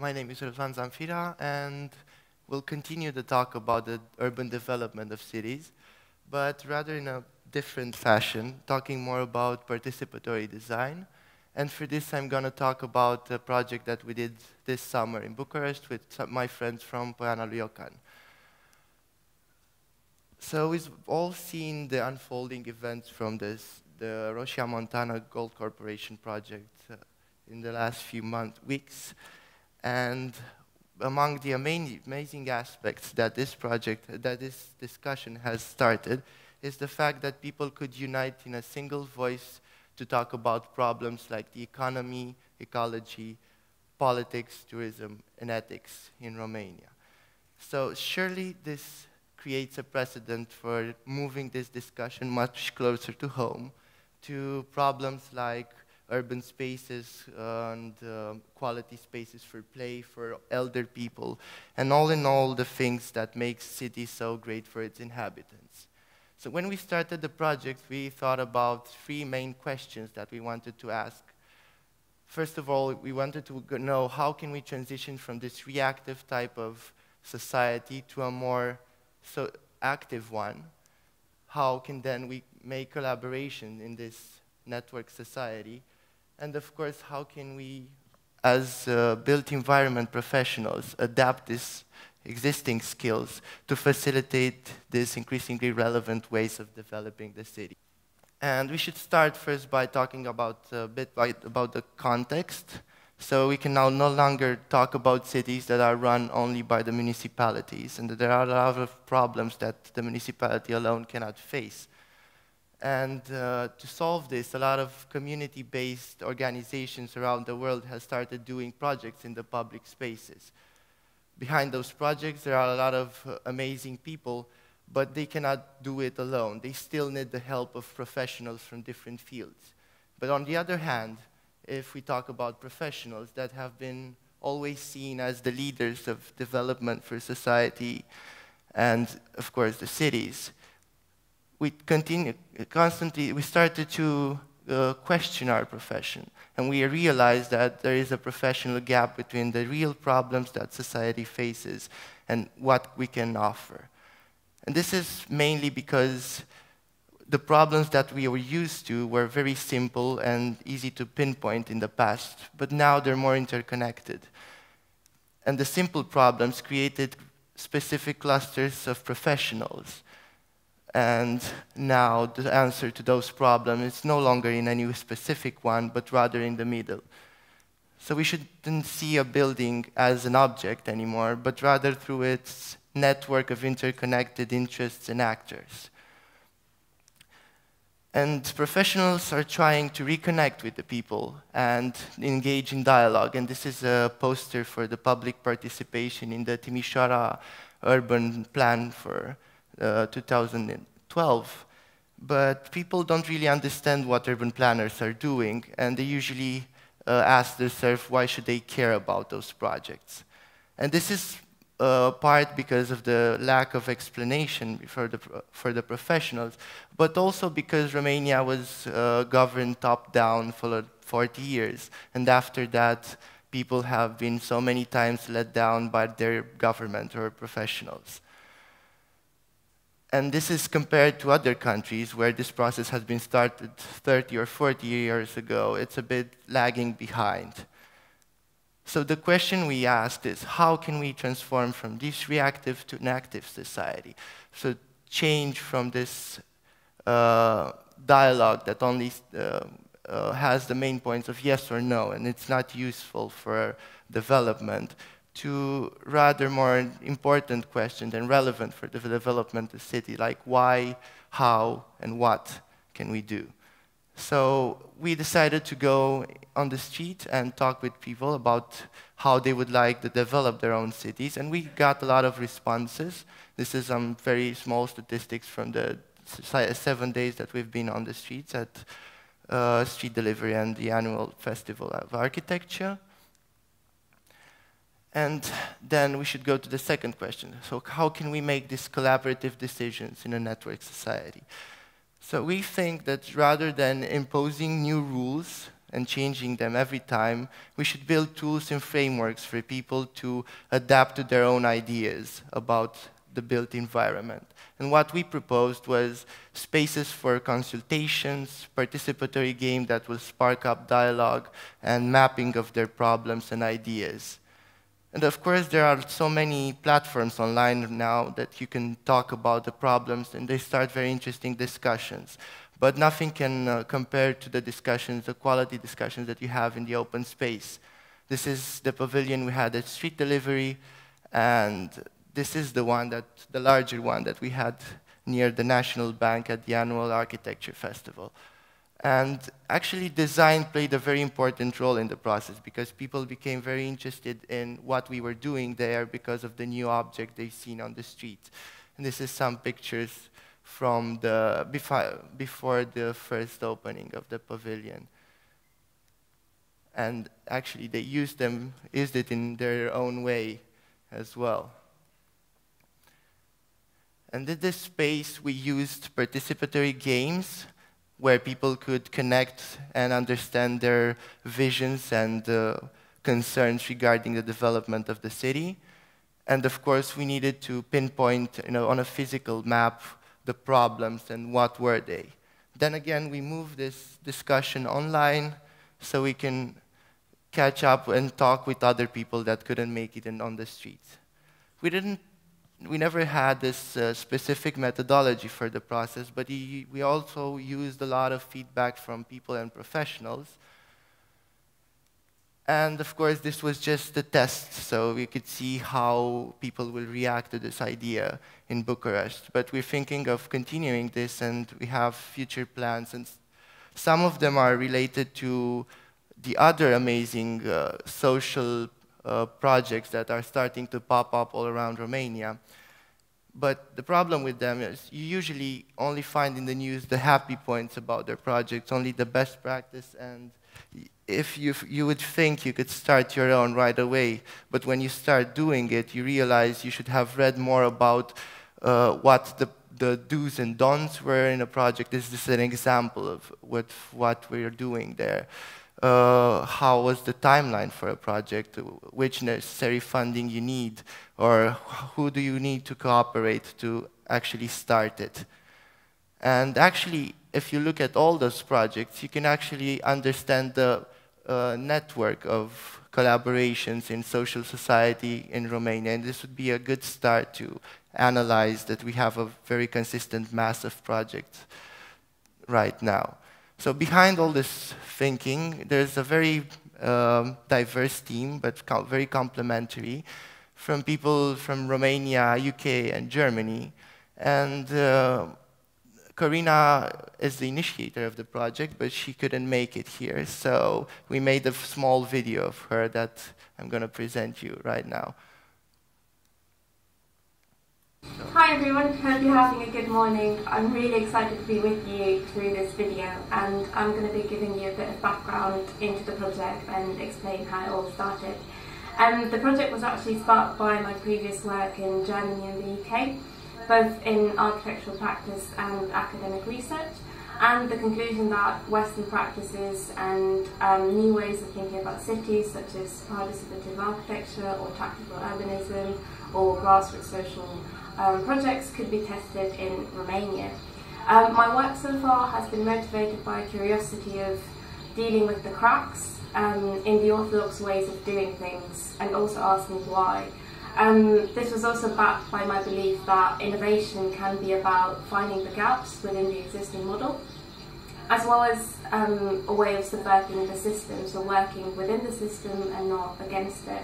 My name is Răzvan Zamfira, and we'll continue the talk about the urban development of cities, but rather in a different fashion, talking more about participatory design. And for this, I'm going to talk about a project that we did this summer in Bucharest with my friends from Poiana lui Iocan. So we've all seen the unfolding events from the Rosia Montana Gold Corporation project in the last few weeks. And among the amazing aspects that this discussion has started is the fact that people could unite in a single voice to talk about problems like the economy, ecology, politics, tourism, and ethics in Romania. So surely this creates a precedent for moving this discussion much closer to home, to problems like urban spaces and quality spaces for play for elder people, and all in all the things that make cities so great for its inhabitants. So when we started the project, we thought about three main questions that we wanted to ask. First of all, we wanted to know how can we transition from this reactive type of society to a more active one? How can then we make collaboration in this network society? And of course, how can we, as built environment professionals, adapt this existing skills to facilitate these increasingly relevant ways of developing the city. And we should start first by talking a bit about the context. So we can now no longer talk about cities that are run only by the municipalities, and that there are a lot of problems that the municipality alone cannot face. And to solve this, a lot of community-based organizations around the world have started doing projects in the public spaces. Behind those projects, there are a lot of amazing people, but they cannot do it alone. They still need the help of professionals from different fields. But on the other hand, if we talk about professionals that have been always seen as the leaders of development for society and, of course, the cities, we started to question our profession, and we realized that there is a professional gap between the real problems that society faces and what we can offer. And this is mainly because the problems that we were used to were very simple and easy to pinpoint in the past, but now they're more interconnected. And the simple problems created specific clusters of professionals. And now the answer to those problems is no longer in any specific one, but rather in the middle. So we shouldn't see a building as an object anymore, but rather through its network of interconnected interests and actors. And professionals are trying to reconnect with the people and engage in dialogue. And this is a poster for the public participation in the Timisoara urban plan for 2012, but people don't really understand what urban planners are doing, and they usually ask themselves why should they care about those projects. And this is part because of the lack of explanation for the professionals, but also because Romania was governed top-down for 40 years, and after that people have been so many times let down by their government or professionals. And this is compared to other countries where this process has been started 30 or 40 years ago. It's a bit lagging behind. So the question we asked is, how can we transform from this reactive to an active society? So change from this dialogue that only has the main points of yes or no, and it's not useful for development, to rather more important questions and relevant for the development of the city, like why, how, and what can we do? So we decided to go on the street and talk with people about how they would like to develop their own cities, and we got a lot of responses. This is some very small statistics from the 7 days that we've been on the streets at Street Delivery and the annual Festival of Architecture. And then we should go to the second question. So how can we make these collaborative decisions in a network society? So we think that rather than imposing new rules and changing them every time, we should build tools and frameworks for people to adapt to their own ideas about the built environment. And what we proposed was spaces for consultations, participatory game that will spark up dialogue, and mapping of their problems and ideas. And of course, there are so many platforms online now that you can talk about the problems, and they start very interesting discussions. But nothing can compare to the discussions, the quality discussions that you have in the open space. This is the pavilion we had at Street Delivery, and this is the one that, the larger one that we had near the National Bank at the annual architecture festival. And actually, design played a very important role in the process because people became very interested in what we were doing there because of the new object they've seen on the street. And this is some pictures from the before the first opening of the pavilion. And actually, they used it in their own way as well. And in this space, we used participatory games where people could connect and understand their visions and concerns regarding the development of the city. And of course, we needed to pinpoint, on a physical map, the problems and what were they. Then again, we moved this discussion online so we can catch up and talk with other people that couldn't make it in on the streets. We never had this specific methodology for the process, but we also used a lot of feedback from people and professionals. And of course, this was just a test, so we could see how people will react to this idea in Bucharest. But we're thinking of continuing this, and we have future plans. And some of them are related to the other amazing social projects that are starting to pop up all around Romania. But the problem with them is you usually only find in the news the happy points about their projects, only the best practice, and if you would think you could start your own right away, but when you start doing it, you realize you should have read more about what the do's and don'ts were in a project. This is an example of what we're doing there. How was the timeline for a project, which necessary funding you need, or who do you need to cooperate to actually start it. And actually, if you look at all those projects, you can actually understand the network of collaborations in social society in Romania, and this would be a good start to analyze that we have a very consistent mass of projects right now. So behind all this thinking, there's a very diverse team, but very complementary, from people from Romania, UK, and Germany. And Corina is the initiator of the project, but she couldn't make it here. So we made a small video of her that I'm going to present you right now. Hi everyone, hope you're having a good morning. I'm really excited to be with you through this video, and I'm going to be giving you a bit of background into the project and explain how it all started. The project was actually sparked by my previous work in Germany and the UK, both in architectural practice and academic research, and the conclusion that Western practices and new ways of thinking about cities, such as participative architecture or tactical urbanism or grassroots social projects, could be tested in Romania. My work so far has been motivated by a curiosity of dealing with the cracks in the orthodox ways of doing things, and also asking why. This was also backed by my belief that innovation can be about finding the gaps within the existing model, as well as a way of subverting the system, so working within the system and not against it,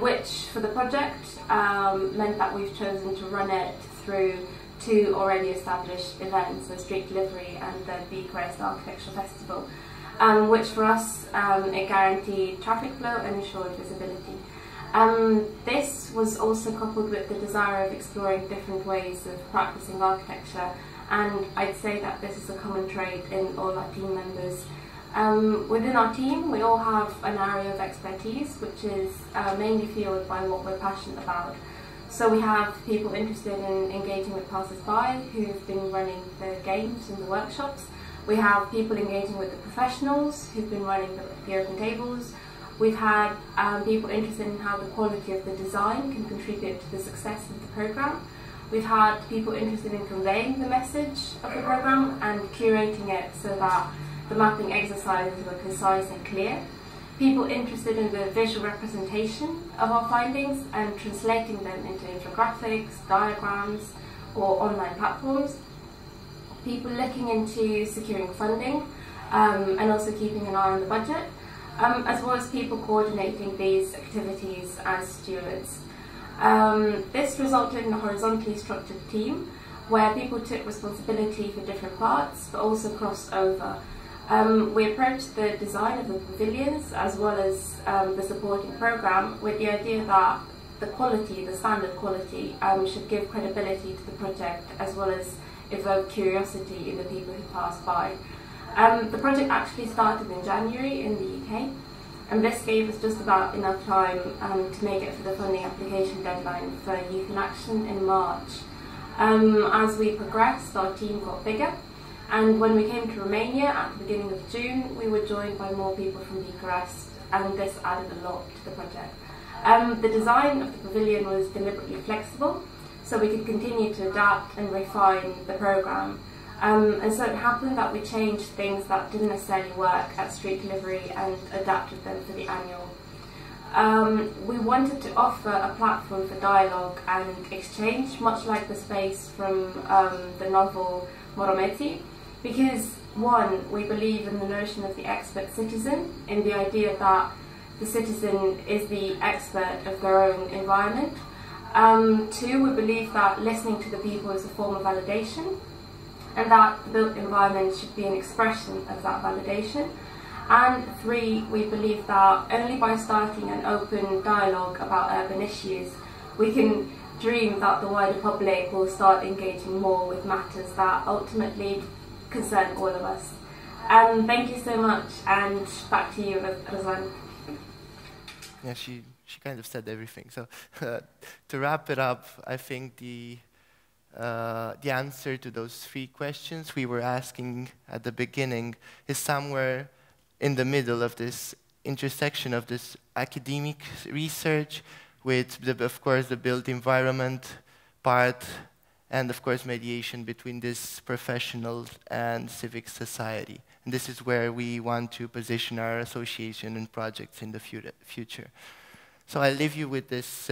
which for the project meant that we've chosen to run it through two already established events, the Street Delivery and the BCREST Architectural Festival, which for us it guaranteed traffic flow and assured visibility. This was also coupled with the desire of exploring different ways of practicing architecture, and I'd say that this is a common trait in all our team members. Within our team, we all have an area of expertise which is mainly fueled by what we're passionate about. So we have people interested in engaging with passers-by who've been running the games and the workshops, We have people engaging with the professionals who've been running the open tables. We've had people interested in how the quality of the design can contribute to the success of the programme. We've had people interested in conveying the message of the programme and curating it so that the mapping exercises were concise and clear. People interested in the visual representation of our findings and translating them into infographics, diagrams or online platforms. People looking into securing funding and also keeping an eye on the budget. As well as people coordinating these activities as stewards. This resulted in a horizontally structured team where people took responsibility for different parts but also crossed over. We approached the design of the pavilions as well as the supporting programme with the idea that the quality, the standard quality, should give credibility to the project as well as evoke curiosity in the people who pass by. The project actually started in January in the UK, and this gave us just about enough time to make it for the funding application deadline for Youth in Action in March. As we progressed, our team got bigger, and when we came to Romania at the beginning of June, we were joined by more people from BCREST, and this added a lot to the project. The design of the pavilion was deliberately flexible, so we could continue to adapt and refine the programme. And so it happened that we changed things that didn't necessarily work at Street Delivery and adapted them for the annual. We wanted to offer a platform for dialogue and exchange, much like the space from the novel Morometti, because one, we believe in the notion of the expert citizen, in the idea that the citizen is the expert of their own environment. Two, we believe that listening to the people is a form of validation, and that the built environment should be an expression of that validation. And three, we believe that only by starting an open dialogue about urban issues, we can dream that the wider public will start engaging more with matters that ultimately concern all of us. Thank you so much, and back to you, Răzvan. Yeah, she kind of said everything. So to wrap it up, I think the answer to those three questions we were asking at the beginning is somewhere in the middle of this intersection of this academic research with, of course, the built environment part and, of course, mediation between this professional and civic society. And this is where we want to position our association and projects in the future. So I leave you with this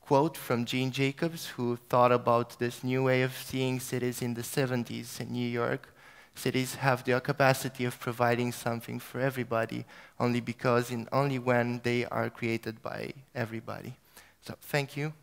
quote from Jane Jacobs, who thought about this new way of seeing cities in the 70s in New York. Cities have the capacity of providing something for everybody, only because and only when they are created by everybody. So thank you.